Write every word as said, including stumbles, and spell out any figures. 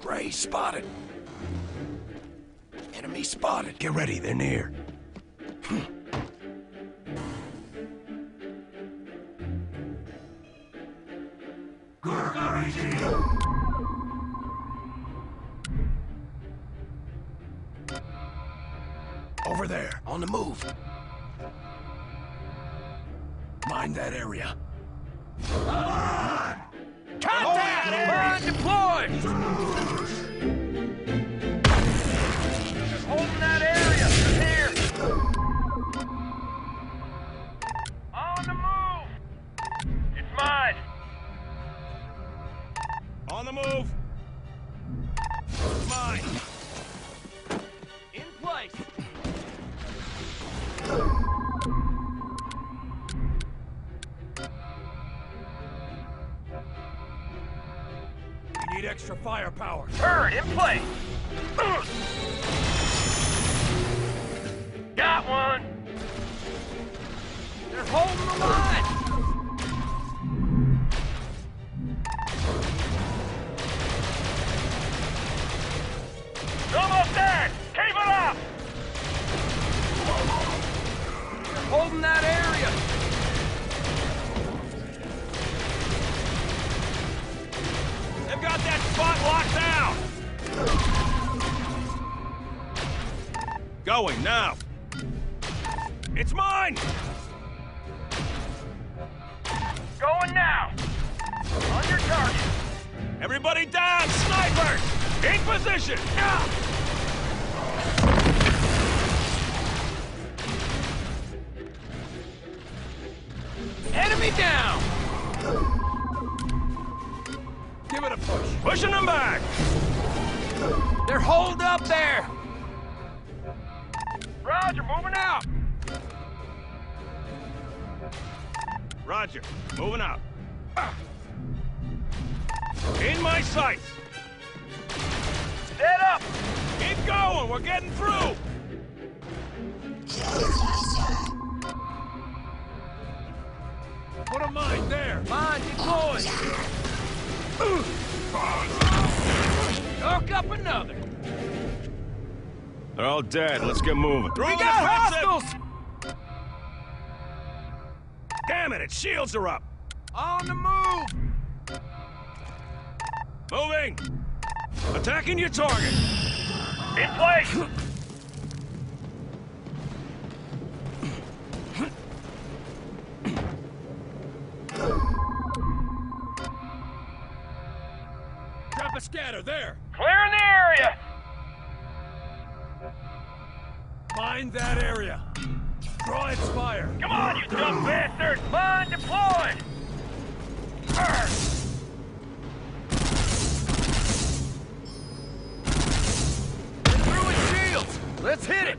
Gray spotted. Enemy spotted. Get ready, they're near. Over there, on the move. Mind that area. Contact! We're deployed! Just holding that area! Here! On the move! It's mine! On the move! It's mine! In place! Extra firepower. Bird in play. Got one. They're holding the line. Almost there. Keep it up. They're holding that area. They've got that spot locked down! Going now! It's mine! Going now! On your target! Everybody down! Sniper! In position! Now! Enemy down! Give it a push. Pushing them back! They're holed up there! Roger, moving out! Roger, moving out. In my sights! Set up! Keep going, we're getting through! Put a mine there! Mine deployed! Hook up another. They're all dead. Let's get moving. We got hostiles! Damn it! Its shields are up. On the move. Moving. Attacking your target. In place. A scatter there. Clearing the area. Mind that area. Draw its fire. Come on, you dumb bastard! Mine deployed. Through its shields. Let's hit it.